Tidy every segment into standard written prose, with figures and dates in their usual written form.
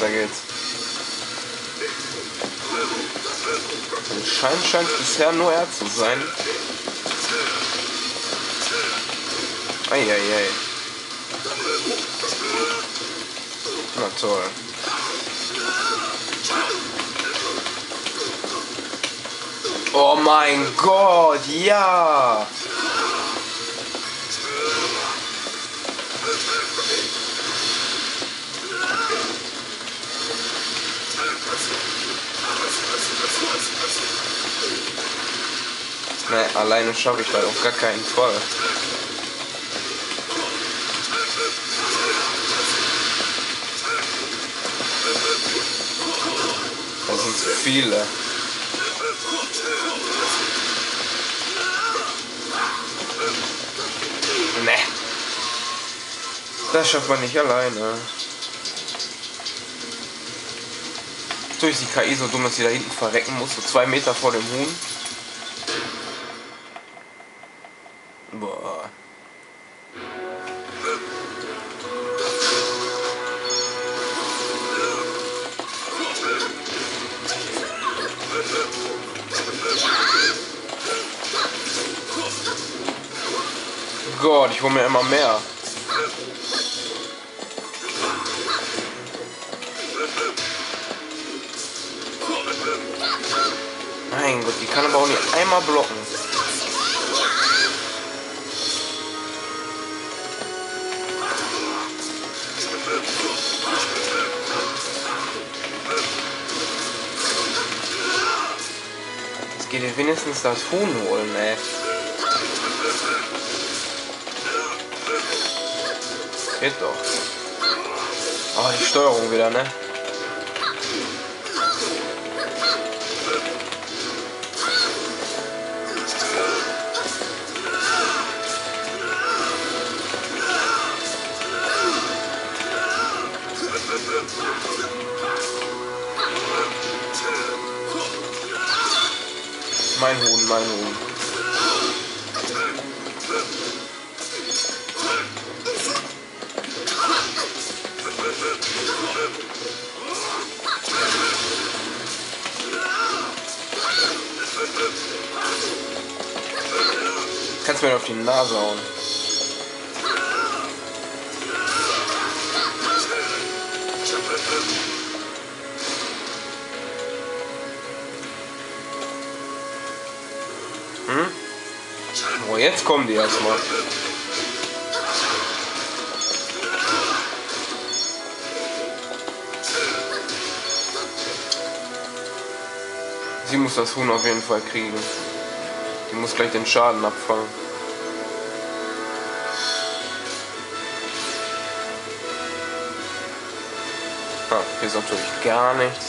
weiter geht's. Anscheinend scheint es bisher nur er zu sein. Eieiei. Na toll. Oh mein Gott, ja! Nein, alleine schaffe ich das auf gar keinen Fall. Das sind zu viele. Ne. Das schafft man nicht alleine. Durch die KI so dumm, dass sie da hinten verrecken muss, so 2 Meter vor dem Huhn. Boah. Gott, ich hole mir immer mehr. Mein Gott, die kann aber auch nicht einmal blocken. Jetzt geht ihr wenigstens das Huhn holen, ey. Geht doch. Oh, die Steuerung wieder, ne? Mein Huhn, mein Huhn. Kannst mir auf die Nase hauen. Hm? Oh, jetzt kommen die erstmal. Sie muss das Huhn auf jeden Fall kriegen. Die muss gleich den Schaden abfangen. Ah, hier ist natürlich gar nichts.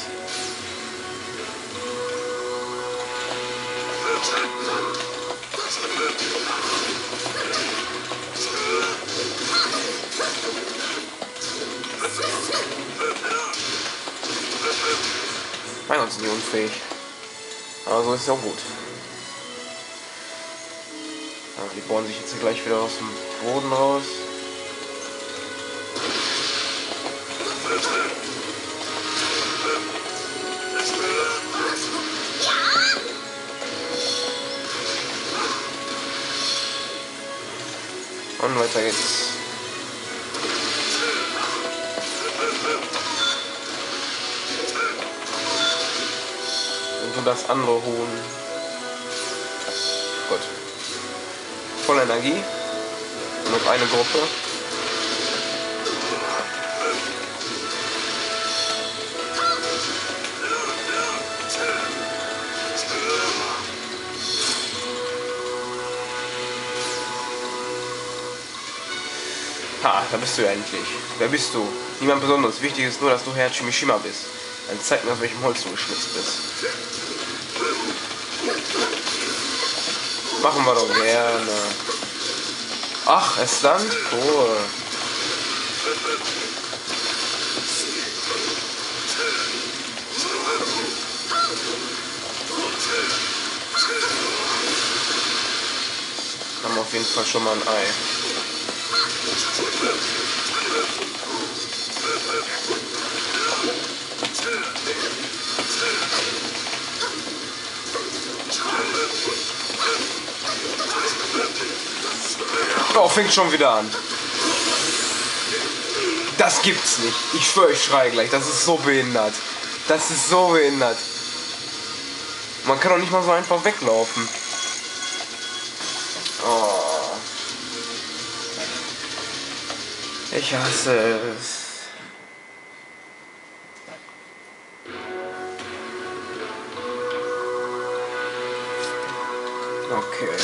Mein Gott, sind die unfähig. Aber so ist es auch gut. Aber die bohren sich jetzt gleich wieder aus dem Boden raus. Und weiter geht's. Und das andere Huhn. Gut. Voll Energie. Und noch eine Gruppe. Ha, da bist du ja endlich. Wer bist du? Niemand Besonderes. Wichtig ist nur, dass du Herr Chimishima bist. Dann zeig mir, aus welchem Holz du geschnitzt bist. Machen wir doch gerne. Ach, Estland? Cool. Haben wir auf jeden Fall schon mal ein Ei. Oh, fängt schon wieder an. Das gibt's nicht. Ich schwöre, ich schreie gleich. Das ist so behindert. Das ist so behindert. Man kann doch nicht mal so einfach weglaufen. Oh. Ich hasse es. Okay.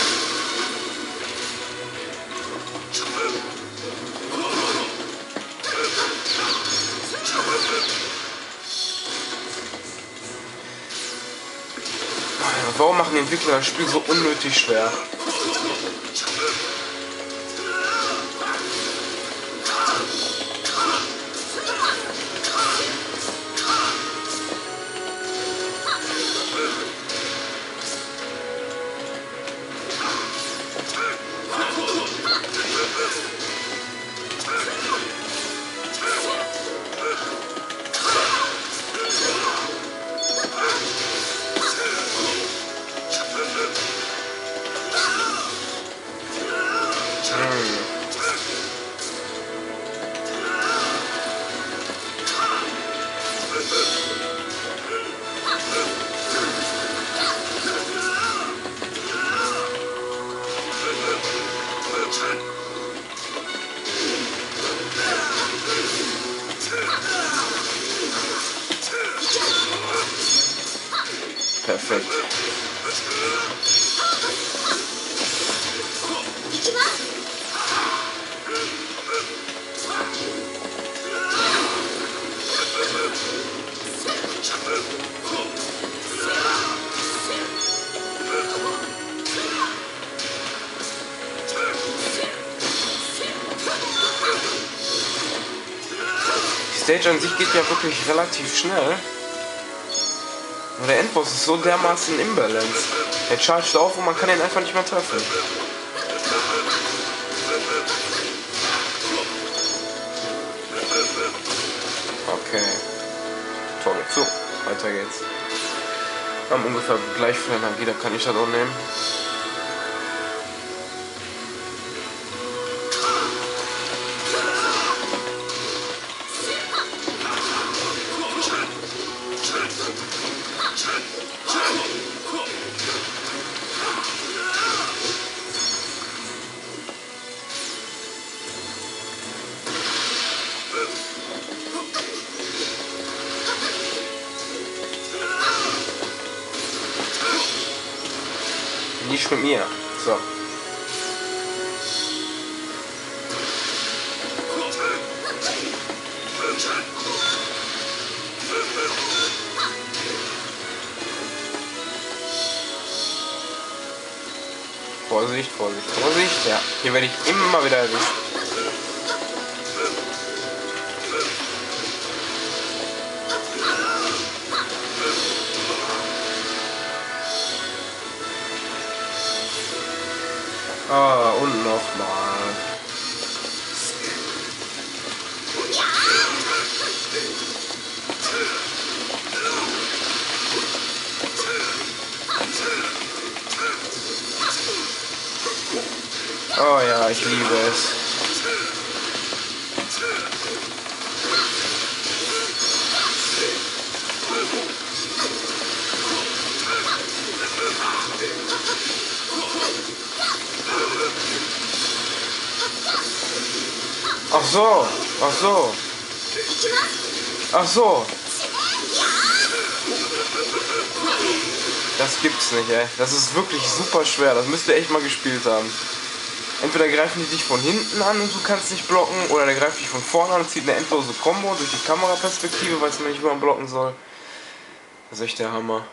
Warum machen die Entwickler das Spiel so unnötig schwer? Perfekt. Die Stage an sich geht ja wirklich relativ schnell. Und der Endboss ist so dermaßen imbalanced. Er chargt auf und man kann ihn einfach nicht mehr treffen. Okay. Toll. So, weiter geht's. Wir haben ungefähr gleich viel Energie, da kann ich das auch nehmen. Nicht mit mir. So. Vorsicht, Vorsicht, Vorsicht. Ja, hier werde ich immer wieder erwischt. Ah, und nochmal. Oh ja, ich liebe es. Ach so, ach so. Ach so. Das gibt's nicht, ey. Das ist wirklich super schwer. Das müsst ihr echt mal gespielt haben. Entweder greifen die dich von hinten an und du kannst nicht blocken, oder der greift dich von vorne an und zieht eine endlose Kombo durch die Kameraperspektive, weil es mir nicht mehr blocken soll. Das ist echt der Hammer.